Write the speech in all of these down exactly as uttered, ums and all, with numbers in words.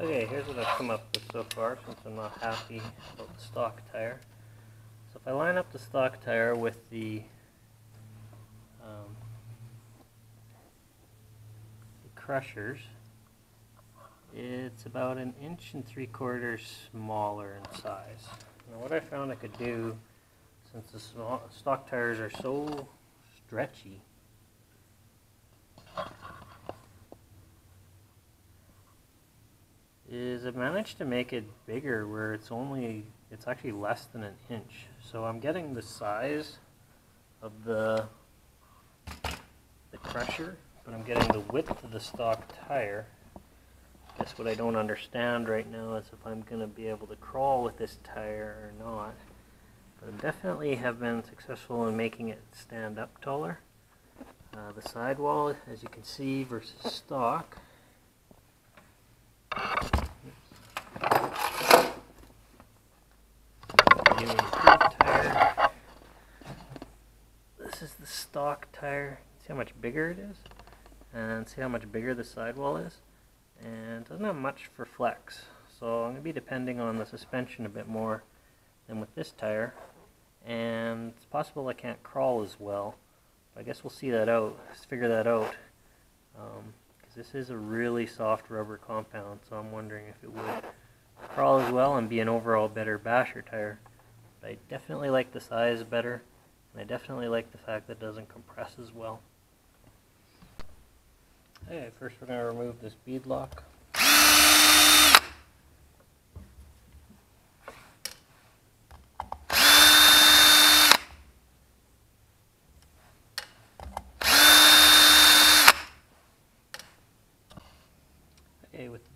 Okay, here's what I've come up with so far, since I'm not happy about the stock tire. So if I line up the stock tire with the, um, the crushers, it's about an inch and three quarters smaller in size. Now what I found I could do, since the small stock tires are so stretchy, is I've managed to make it bigger where it's only, it's actually less than an inch. So I'm getting the size of the, the crusher, but I'm getting the width of the stock tire. I guess what I don't understand right now is if I'm going to be able to crawl with this tire or not. But I definitely have been successful in making it stand up taller. Uh, the sidewall, as you can see, versus stock. This is the stock tire. See how much bigger it is, and see how much bigger the sidewall is, and doesn't have much for flex. So I'm going to be depending on the suspension a bit more than with this tire, and it's possible I can't crawl as well. But I guess we'll see that out. Let's figure that out. Um, This is a really soft rubber compound, so I'm wondering if it would crawl as well and be an overall better basher tire. But I definitely like the size better, and I definitely like the fact that it doesn't compress as well. Okay, first we're going to remove this bead lock.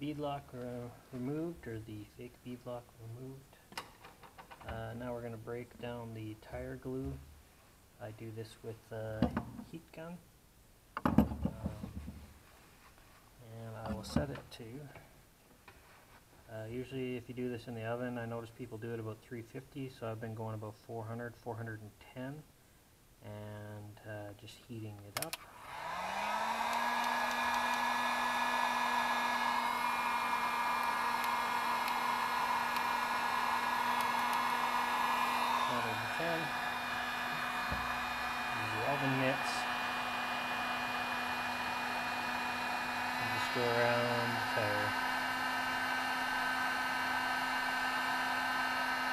Beadlock uh, removed, or the fake beadlock removed. Uh, now we're going to break down the tire glue. I do this with a uh, heat gun, um, and I will set it to. Uh, usually, if you do this in the oven, I notice people do it about three fifty, so I've been going about four hundred, four ten, and uh, just heating it up. Oven mitts, and just go around the tire.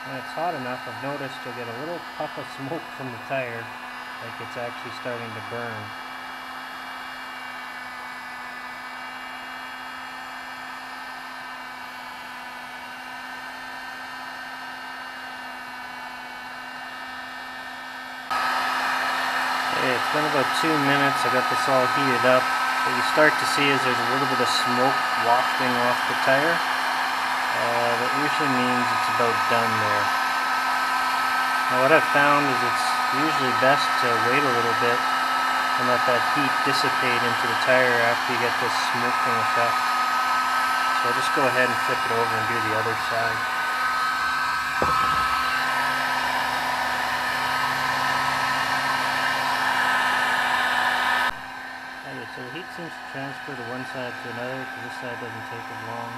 When it's hot enough, I've noticed you'll get a little puff of smoke from the tire, like it's actually starting to burn. It's been about two minutes, I got this all heated up. What you start to see is there's a little bit of smoke wafting off the tire. Uh, that usually means it's about done there. Now what I've found is it's usually best to wait a little bit and let that heat dissipate into the tire after you get this smoking effect. So I'll just go ahead and flip it over and do the other side. So the heat seems to transfer to one side to another, because this side doesn't take as long.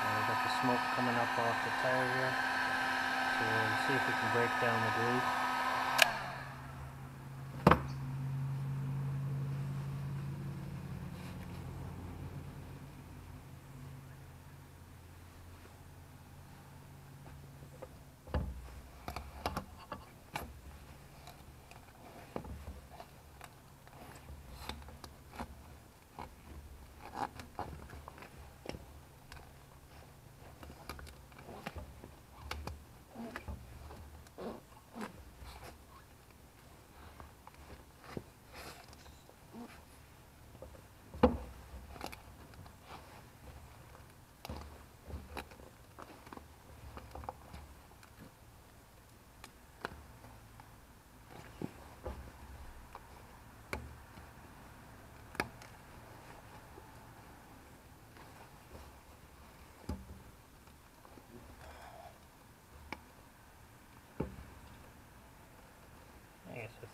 Uh, we've got the smoke coming up off the tire here. So we'll see if we can break down the glue.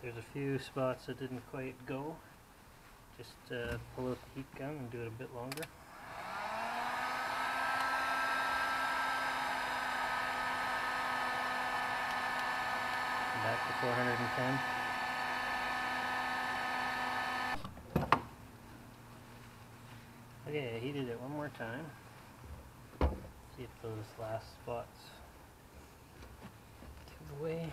There's a few spots that didn't quite go. Just uh, pull out the heat gun and do it a bit longer. ten. Okay, I heated it one more time. See if those last spots give away.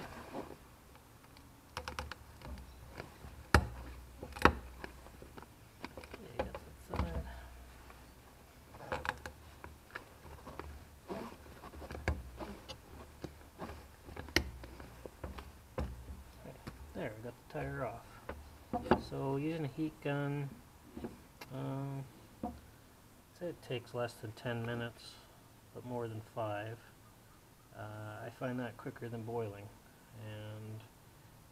There, we got the tire off. So using a heat gun, um, I'd say it takes less than ten minutes, but more than five. Uh, I find that quicker than boiling, and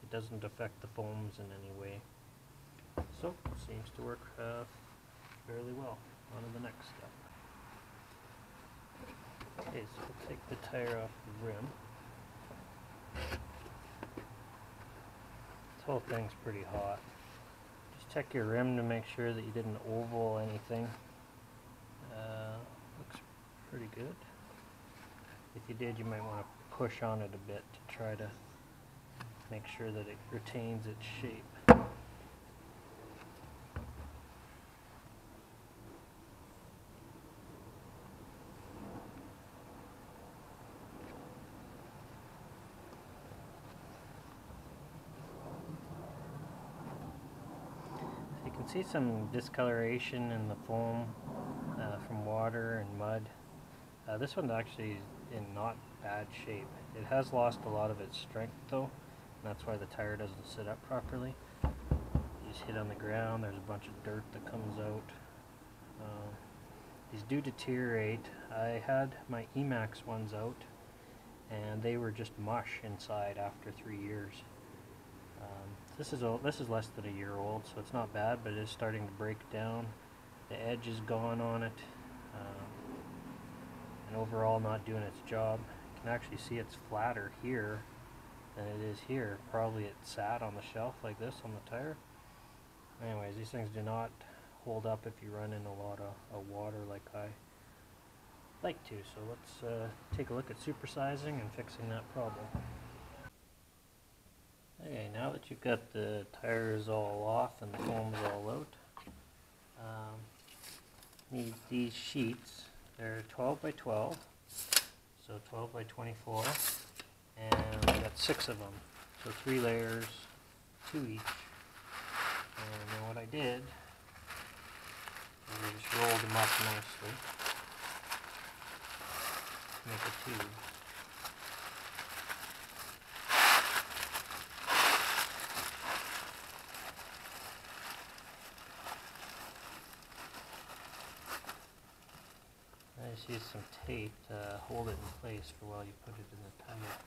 it doesn't affect the foams in any way. So it seems to work uh, fairly well. On to the next step. Okay, so we'll take the tire off the rim. This whole thing's pretty hot. Just check your rim to make sure that you didn't oval anything. Uh, looks pretty good. If you did, you might want to push on it a bit to try to make sure that it retains its shape. See some discoloration in the foam uh, from water and mud. Uh, this one's actually in not bad shape. It has lost a lot of its strength though, and that's why the tire doesn't sit up properly. You just hit on the ground, there's a bunch of dirt that comes out. Uh, these do deteriorate. I had my E MAX ones out and they were just mush inside after three years. Um, This is, a, this is less than a year old, so it's not bad, but it is starting to break down. The edge is gone on it, um, and overall not doing its job. You can actually see it's flatter here than it is here. Probably it sat on the shelf like this on the tire. Anyways, these things do not hold up if you run in a lot of, of water like I like to. So let's uh, take a look at supersizing and fixing that problem. Okay, now that you've got the tires all off and the foam's all out, um, need these sheets. They're twelve by twelve, so twelve by twenty-four, and I've got six of them, so three layers, two each. And then what I did is I just rolled them up nicely to make a tube. Just use some tape to uh, hold it in place for while you put it in the tire.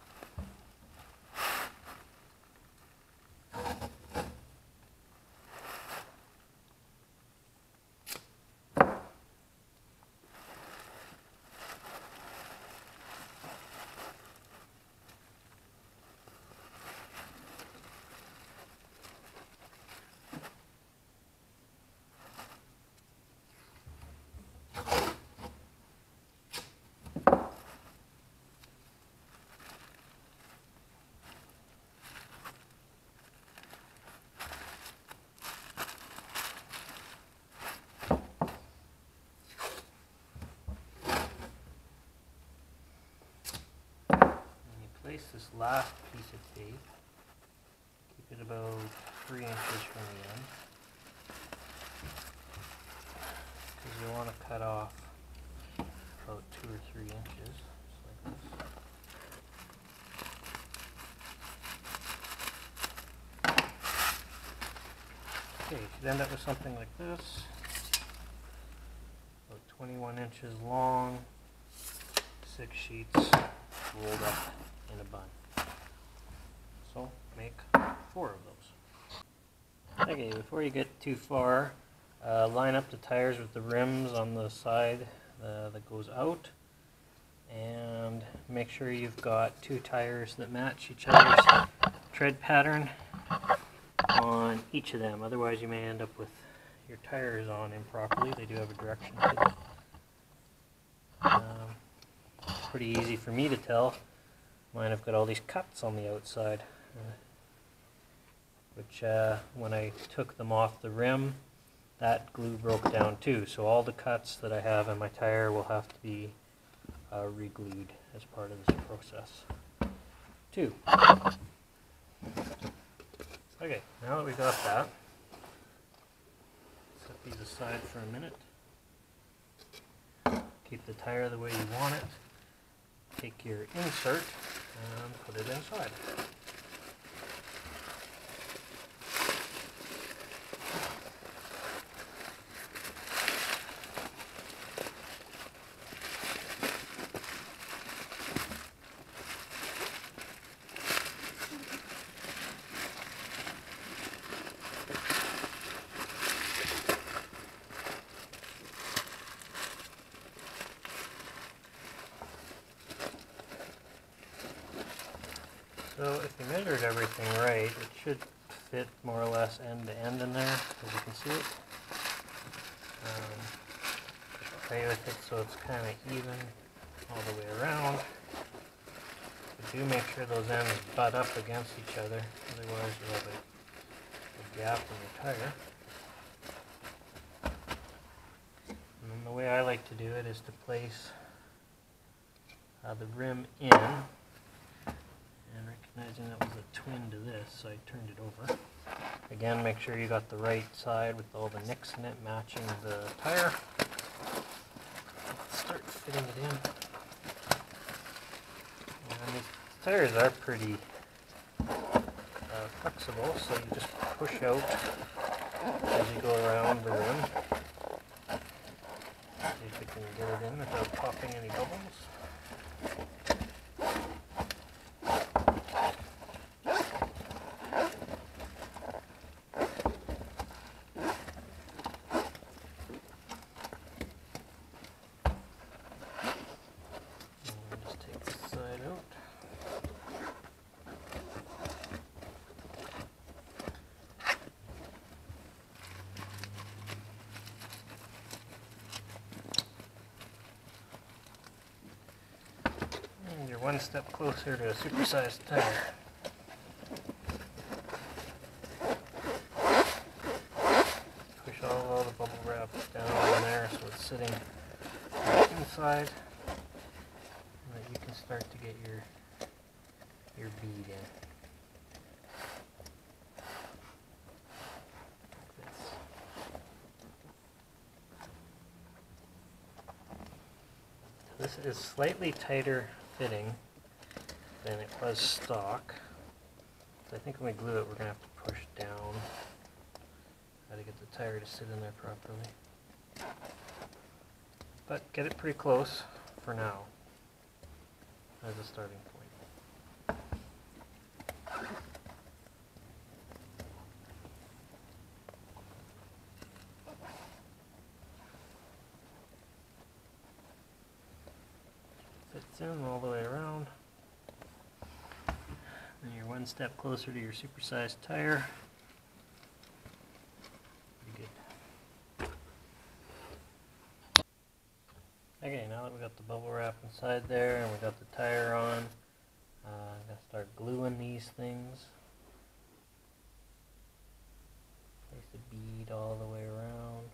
Place this last piece of tape, keep it about three inches from the end, because you want to cut off about two or three inches, just like this. Okay, you should end up with something like this, about twenty-one inches long, six sheets rolled up in a bun. So make four of those. Okay, before you get too far, uh, line up the tires with the rims on the side uh, that goes out, and make sure you've got two tires that match each other's tread pattern on each of them. Otherwise you may end up with your tires on improperly. They do have a direction to them. Um, it's pretty easy for me to tell. Mine have got all these cuts on the outside. Uh, which uh, when I took them off the rim, that glue broke down too. So all the cuts that I have in my tire will have to be uh, re-glued as part of this process too. Okay, now that we got that, set these aside for a minute. Keep the tire the way you want it. Take your insert and put it inside. So if you measured everything right, it should fit more or less end to end in there, as you can see it. Um, just play with it so it's kind of even all the way around. But do make sure those ends butt up against each other, otherwise you'll have a, a gap in your tire. And then the way I like to do it is to place uh, the rim in. Recognizing that was a twin to this, so I turned it over. Again, make sure you got the right side with all the nicks in it matching the tire. Let's start fitting it in. And these tires are pretty uh, flexible, so you just push out as you go around the rim. See if you can get it in without popping any bubbles. One step closer to a supersized tire. Push all, all the bubble wrap down in there so it's sitting inside, and that you can start to get your your bead in. This is slightly tighter fitting than it was stock. So I think when we glue it, we're going to have to push down. Got to get the tire to sit in there properly. But get it pretty close for now as a starting point. In all the way around, and you're one step closer to your supersized tire. Pretty good. Okay, now that we got the bubble wrap inside there and we got the tire on, uh, I'm gonna start gluing these things. Place the bead all the way around.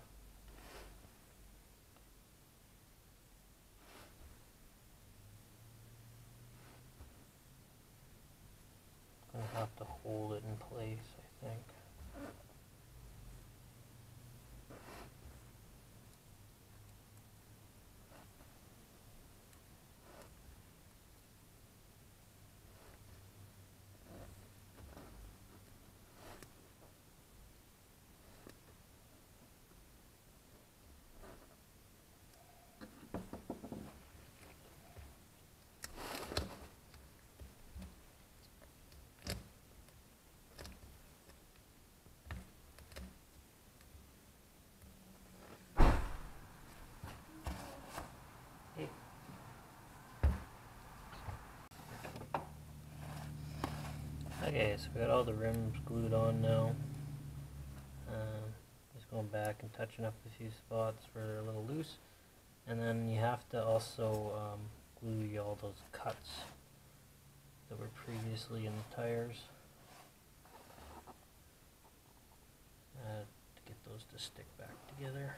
Have to hold it in place, I think. Okay, so we got all the rims glued on now. Uh, just going back and touching up a few spots where they're a little loose. And then you have to also um, glue all those cuts that were previously in the tires. uh, to get those to stick back together.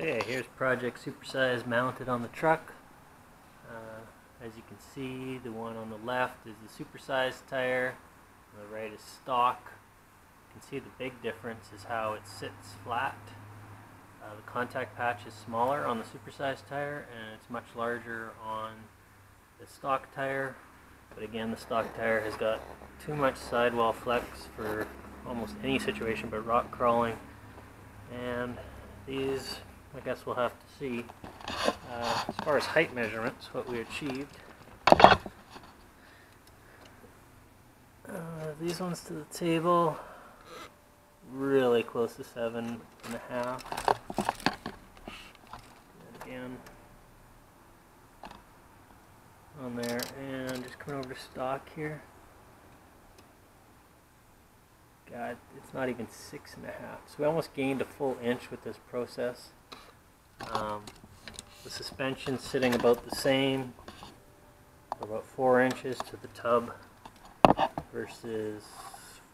Okay, here's Project Supersize mounted on the truck. Uh, as you can see, the one on the left is the supersized tire, on the right is stock. You can see the big difference is how it sits flat. Uh, the contact patch is smaller on the supersized tire and it's much larger on the stock tire. But again, the stock tire has got too much sidewall flex for almost any situation but rock crawling. And these, I guess we'll have to see, uh, as far as height measurements, what we achieved. Uh, these ones to the table, really close to seven and a half. And again, on there, and just coming over to stock here. God, it's not even six and a half. So we almost gained a full inch with this process. Um, the suspension sitting about the same, about four inches to the tub versus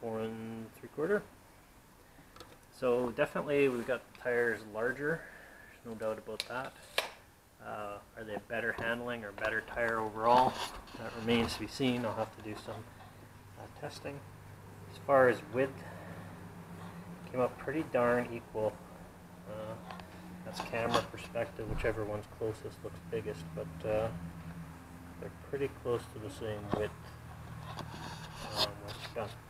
four and three quarter. So definitely we've got the tires larger, there's no doubt about that. Uh, are they better handling or better tire overall? That remains to be seen. I'll have to do some uh, testing. As far as width, came up pretty darn equal. Uh, that's camera perspective, whichever one's closest looks biggest, but uh, they're pretty close to the same width. Um,